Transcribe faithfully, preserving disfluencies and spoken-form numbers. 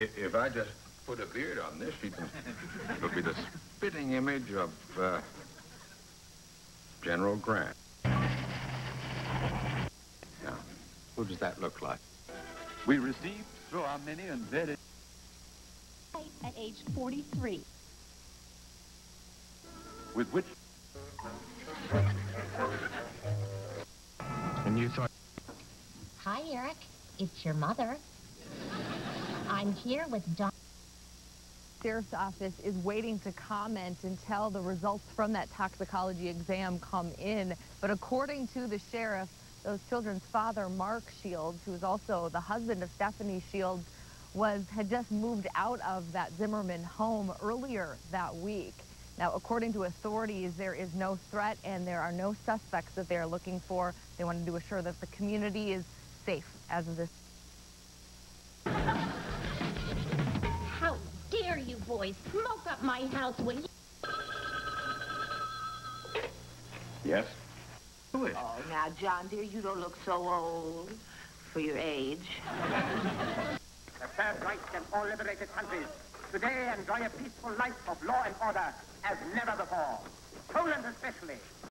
If I just put a beard on this, it'll be the spitting image of uh, General Grant. Now, who does that look like? We received through our many and varied... at age forty-three. With which... And you thought... Hi, Eric. It's your mother. I'm here with Don. The sheriff's office is waiting to comment until the results from that toxicology exam come in. But according to the sheriff, those children's father, Mark Shields, who is also the husband of Stephanie Shields, was had just moved out of that Zimmerman home earlier that week. Now, according to authorities, there is no threat and there are no suspects that they are looking for. They wanted to assure that the community is safe as of this. You boys smoke up my house, will you? Yes? Who is? Oh, now, John, dear, you don't look so old for your age. The Third Reich and all liberated countries today enjoy a peaceful life of law and order as never before. Poland especially